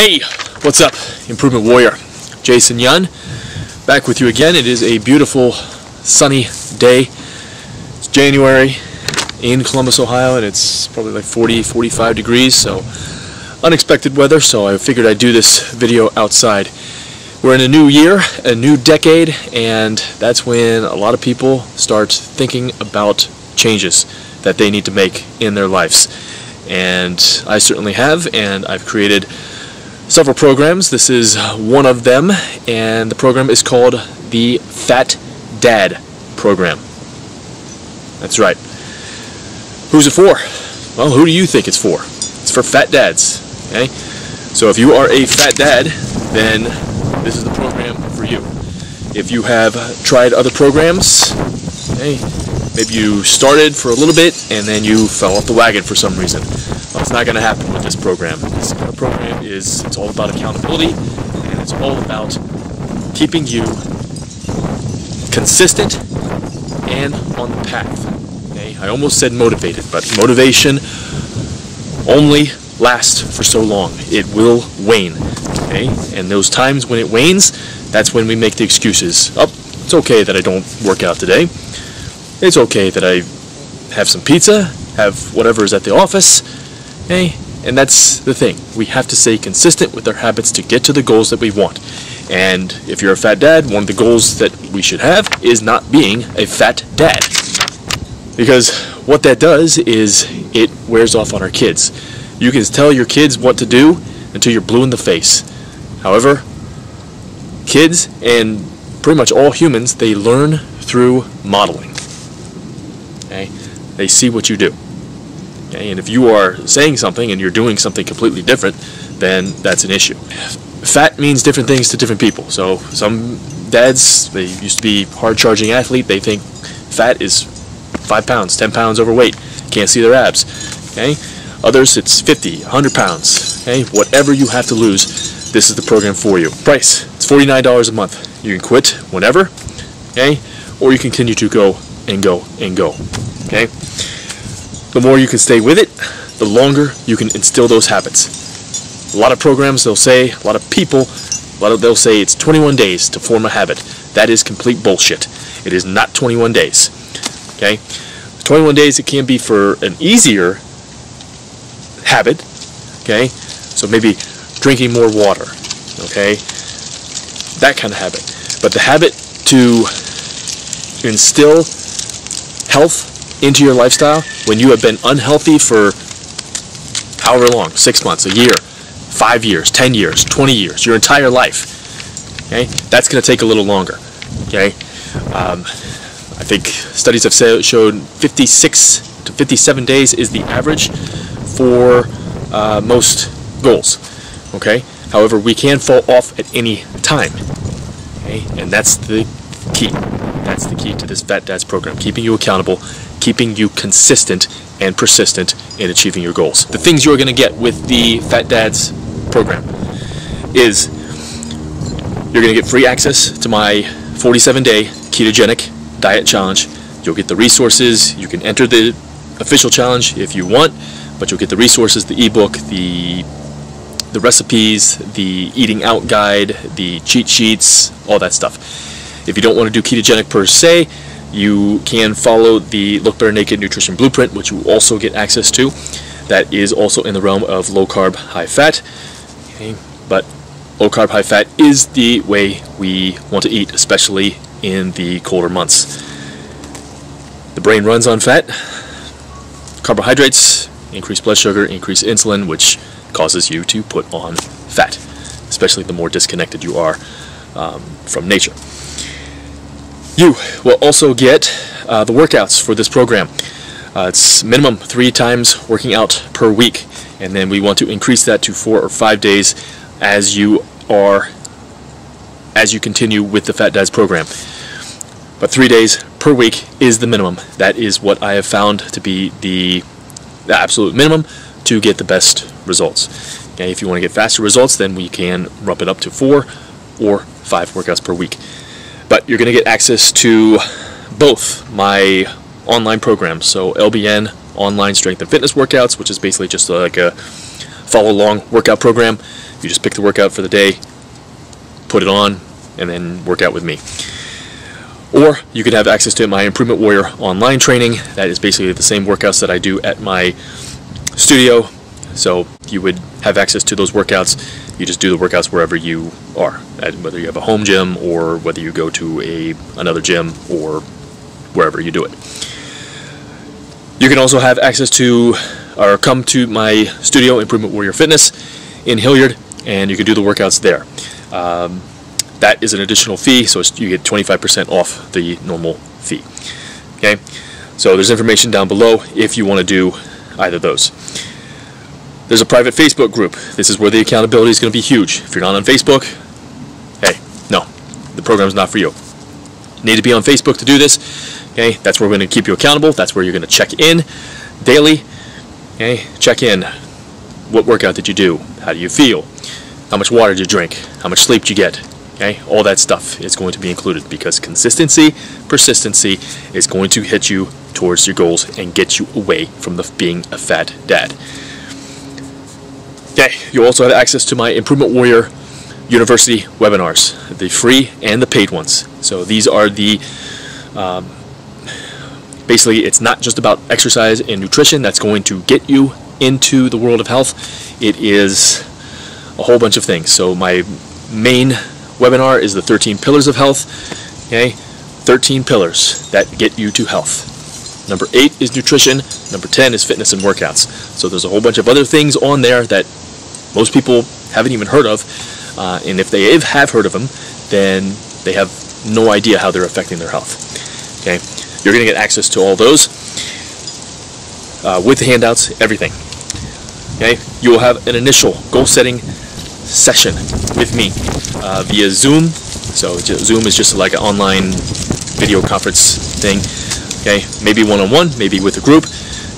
Hey, what's up, Improvement Warrior? Jason Yun, back with you again. It is a beautiful, sunny day. It's January in Columbus, Ohio, and it's probably like 40, 45 degrees, so unexpected weather, so I figured I'd do this video outside. We're in a new year, a new decade, and that's when a lot of people start thinking about changes that they need to make in their lives. And I certainly have, and I've created several programs. This is one of them, and the program is called the Fat Dad Program. That's right. Who's it for? Well, who do you think it's for? It's for fat dads, okay? So if you are a fat dad, then this is the program for you. If you have tried other programs, okay, maybe you started for a little bit and then you fell off the wagon for some reason. Well, it's not going to happen with this program. This kind of program is, it's all about accountability, and it's all about keeping you consistent and on the path. Okay? I almost said motivated, but motivation only lasts for so long. It will wane. Okay? And those times when it wanes, that's when we make the excuses. Oh, it's okay that I don't work out today. It's okay that I have some pizza, have whatever is at the office, okay? And that's the thing. We have to stay consistent with our habits to get to the goals that we want. And if you're a fat dad, one of the goals that we should have is not being a fat dad. Because what that does is it wears off on our kids. You can tell your kids what to do until you're blue in the face. However, kids and pretty much all humans, they learn through modeling. Okay. They see what you do. Okay. And if you are saying something and you're doing something completely different, then that's an issue. Fat means different things to different people. So some dads, they used to be hard-charging athlete, they think fat is 5 pounds, 10 pounds overweight, can't see their abs. Okay. Others, it's 50, 100 pounds. Okay. Whatever you have to lose, this is the program for you. Price, it's $49 a month. You can quit whenever, okay, or you continue to go and go and go. Okay? The more you can stay with it, the longer you can instill those habits. A lot of programs, they'll say, a lot of people, they'll say it's 21 days to form a habit. That is complete bullshit. It is not 21 days. Okay? 21 days, it can be for an easier habit. Okay? So maybe drinking more water. Okay? That kind of habit. But the habit to instill health into your lifestyle when you have been unhealthy for however long, 6 months, a year, 5 years, 10 years, 20 years, your entire life, okay, that's going to take a little longer, okay. I think studies have shown 56 to 57 days is the average for most goals, okay. However, we can fall off at any time, okay, and that's the key. That's the key to this Fat Dads program, keeping you accountable, keeping you consistent and persistent in achieving your goals. The things you're going to get with the Fat Dads program is you're going to get free access to my 47-day ketogenic diet challenge. You'll get the resources. You can enter the official challenge if you want, but you'll get the resources, the ebook, the recipes, the eating out guide, the cheat sheets, all that stuff. If you don't want to do ketogenic per se, you can follow the Look Better Naked Nutrition Blueprint, which you also get access to. That is also in the realm of low-carb, high-fat. Okay. But low-carb, high-fat is the way we want to eat, especially in the colder months. The brain runs on fat. Carbohydrates increase blood sugar, increase insulin, which causes you to put on fat, especially the more disconnected you are from nature. You will also get the workouts for this program. It's minimum 3 times working out per week, and then we want to increase that to 4 or 5 days as you continue with the Fat Dads program. But 3 days per week is the minimum. That is what I have found to be the absolute minimum to get the best results. Okay, if you want to get faster results, then we can ramp it up to 4 or 5 workouts per week. But you're going to get access to both my online programs. So LBN online strength and fitness workouts, which is basically just like a follow along workout program. You just pick the workout for the day, put it on, and then work out with me. Or you could have access to my Improvement Warrior online training. That is basically the same workouts that I do at my studio. So you would have access to those workouts. You just do the workouts wherever you are, whether you have a home gym or whether you go to another gym or wherever you do it. You can also have access to, or come to my studio, Improvement Warrior Fitness in Hilliard, and you can do the workouts there. That is an additional fee, so you get 25% off the normal fee. Okay, so there's information down below if you want to do either of those. There's a private Facebook group. This is where the accountability is going to be huge. If you're not on Facebook, hey, no, the program's not for you. You need to be on Facebook to do this. Okay, that's where we're going to keep you accountable. That's where you're going to check in daily. Okay, check in. What workout did you do? How do you feel? How much water did you drink? How much sleep did you get? Okay, all that stuff is going to be included, because consistency, persistency is going to hit you towards your goals and get you away from being a fat dad. Okay, you also have access to my Improvement Warrior University webinars, the free and the paid ones. So these are the, basically it's not just about exercise and nutrition that's going to get you into the world of health. It is a whole bunch of things. So my main webinar is the 13 pillars of health. Okay, 13 pillars that get you to health. Number 8 is nutrition. Number 10 is fitness and workouts. So there's a whole bunch of other things on there that most people haven't even heard of, and if they have heard of them, then they have no idea how they're affecting their health. Okay, you're going to get access to all those with the handouts, everything. Okay, you will have an initial goal setting session with me via Zoom. So Zoom is just like an online video conference thing. Okay, maybe one-on-one, maybe with a group.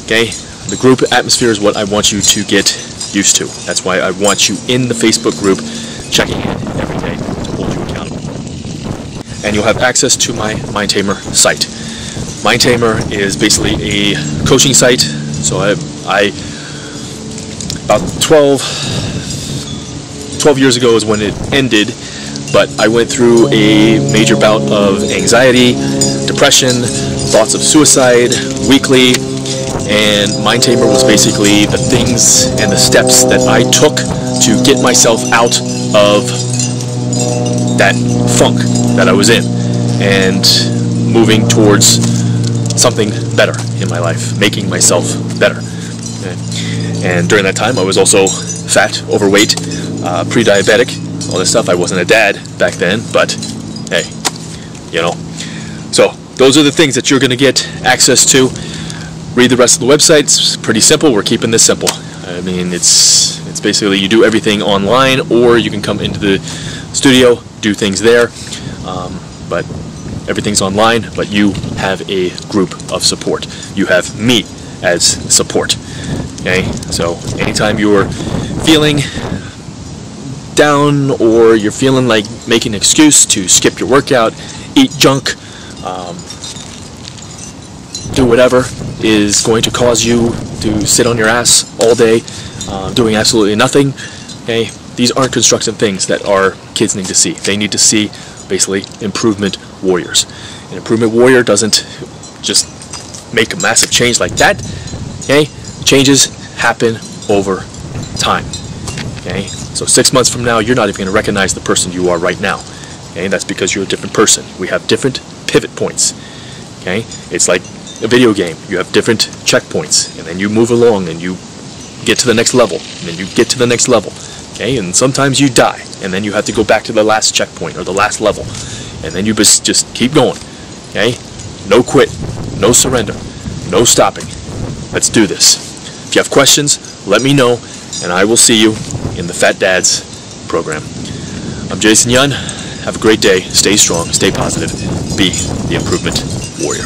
Okay, the group atmosphere is what I want you to get used to. That's why I want you in the Facebook group, checking in every day to hold you accountable. And you'll have access to my MindTamer site. MindTamer is basically a coaching site. So I about 12 years ago is when it ended, but I went through a major bout of anxiety, depression, thoughts of suicide weekly, and MindTamer was basically the things and the steps that I took to get myself out of that funk that I was in and moving towards something better in my life, making myself better. And during that time I was also fat, overweight, pre-diabetic, all this stuff. I wasn't a dad back then, but hey, you know. So those are the things that you're going to get access to. Read the rest of the website. It's pretty simple. We're keeping this simple. I mean, it's basically you do everything online, or you can come into the studio, do things there. But everything's online, but you have a group of support. You have me as support. Okay, so anytime you're feeling down, or you're feeling like making an excuse to skip your workout, eat junk, do whatever is going to cause you to sit on your ass all day doing absolutely nothing, okay, these aren't constructive things that our kids need to see. They need to see basically improvement warriors. An improvement warrior doesn't just make a massive change like that. Okay, changes happen over time. Okay, so 6 months from now, you're not even going to recognize the person you are right now. Okay, that's because you're a different person. We have different pivot points. Okay, it's like a video game. You have different checkpoints, and then you move along, and you get to the next level, and then you get to the next level. Okay, and sometimes you die, and then you have to go back to the last checkpoint or the last level, and then you just keep going. Okay, no quit, no surrender, no stopping. Let's do this. If you have questions, let me know, and I will see you in the Fat Dads program. I'm Jason Yun. Have a great day. Stay strong. Stay positive. Be the improvement warrior.